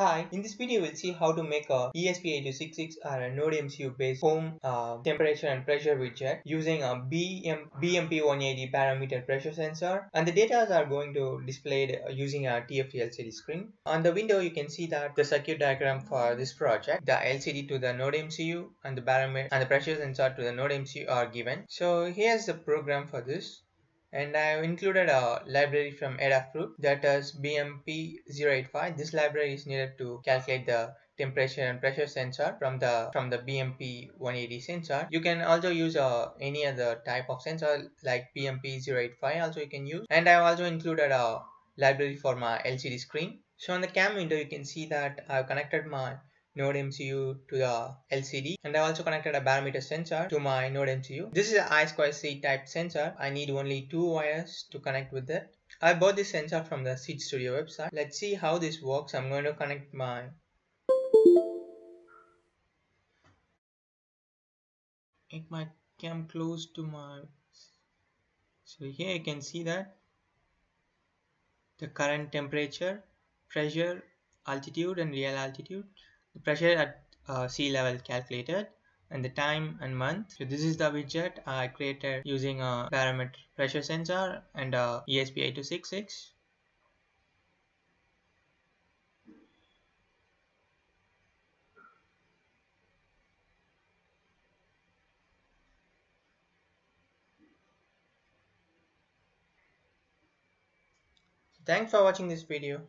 Hi, in this video we'll see how to make a ESP8266 or a NodeMCU based home temperature and pressure widget using a BMP180 parameter pressure sensor, and the data are going to displayed using a TFT LCD screen. On the window you can see that the circuit diagram for this project, the LCD to the NodeMCU and the parameter and the pressure sensor to the NodeMCU are given. So here's the program for this. And I have included a library from Adafruit, that is BMP085. This library is needed to calculate the temperature and pressure sensor from the BMP180 sensor. You can also use any other type of sensor like BMP085 also you can use. And I have also included a library for my LCD screen. So on the cam window you can see that I have connected my NodeMCU to the LCD, and I also connected a barometer sensor to my NodeMCU. This is an I2C type sensor. I need only two wires to connect with it. I bought this sensor from the Seeed Studio website. Let's see how this works. I'm going to connect my make my cam close to my, so here you can see that the current temperature, pressure, altitude and real altitude. The pressure at sea level calculated, and the time and month. So this is the widget I created using a parameter pressure sensor and a ESP8266. Thanks for watching this video.